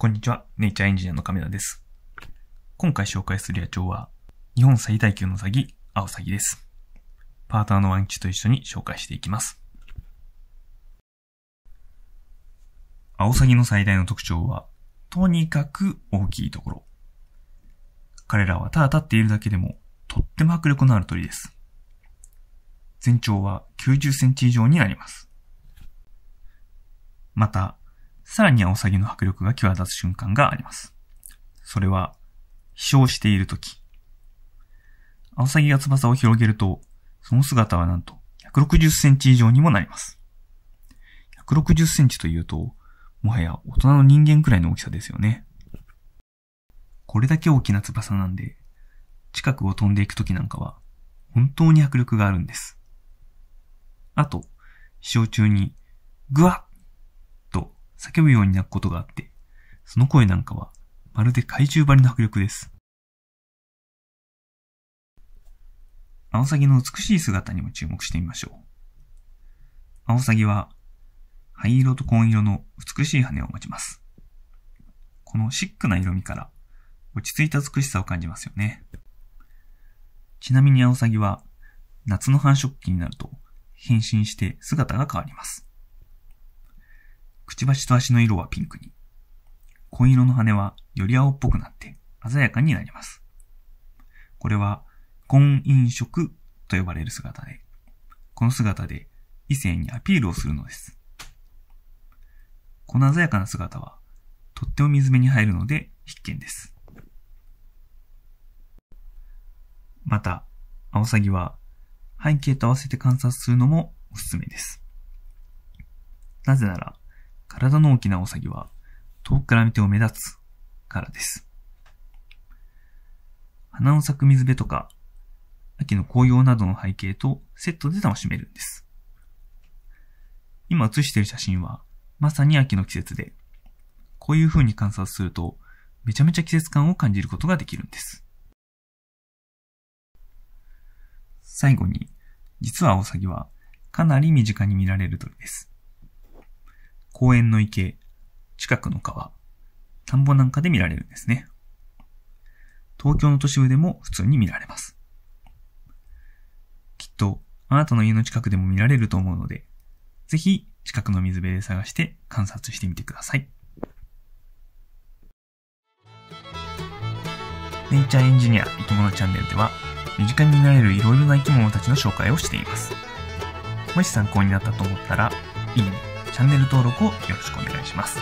こんにちは、ネイチャーエンジニアの亀田です。今回紹介する野鳥は、日本最大級のサギ、アオサギです。パートナーのワンキチと一緒に紹介していきます。アオサギの最大の特徴は、とにかく大きいところ。彼らはただ立っているだけでも、とっても迫力のある鳥です。全長は90センチ以上になります。また、さらにアオサギの迫力が際立つ瞬間があります。それは、飛翔しているとき。アオサギが翼を広げると、その姿はなんと160センチ以上にもなります。160センチというと、もはや大人の人間くらいの大きさですよね。これだけ大きな翼なんで、近くを飛んでいくときなんかは、本当に迫力があるんです。あと、飛翔中に、グワッ叫ぶように鳴くことがあって、その声なんかはまるで怪獣ばりの迫力です。アオサギの美しい姿にも注目してみましょう。アオサギは灰色と紺色の美しい羽を持ちます。このシックな色味から落ち着いた美しさを感じますよね。ちなみにアオサギは夏の繁殖期になると変身して姿が変わります。くちばしと足の色はピンクに、紺色の羽はより青っぽくなって鮮やかになります。これは紺飲色と呼ばれる姿で、この姿で異性にアピールをするのです。この鮮やかな姿はとっても水辺に入るので必見です。また、アオサギは背景と合わせて観察するのもおすすめです。なぜなら、体の大きなアオサギは遠くから見ても目立つからです。花の咲く水辺とか秋の紅葉などの背景とセットで楽しめるんです。今写している写真はまさに秋の季節で、こういう風に観察するとめちゃめちゃ季節感を感じることができるんです。最後に、実はアオサギはかなり身近に見られる鳥です。公園の池、近くの川、田んぼなんかで見られるんですね。東京の都市部でも普通に見られます。きっとあなたの家の近くでも見られると思うので、ぜひ近くの水辺で探して観察してみてください。ネイチャーエンジニア生き物チャンネルでは、身近に見られるいろいろな生き物たちの紹介をしています。もし参考になったと思ったら、いいね。チャンネル登録をよろしくお願いします。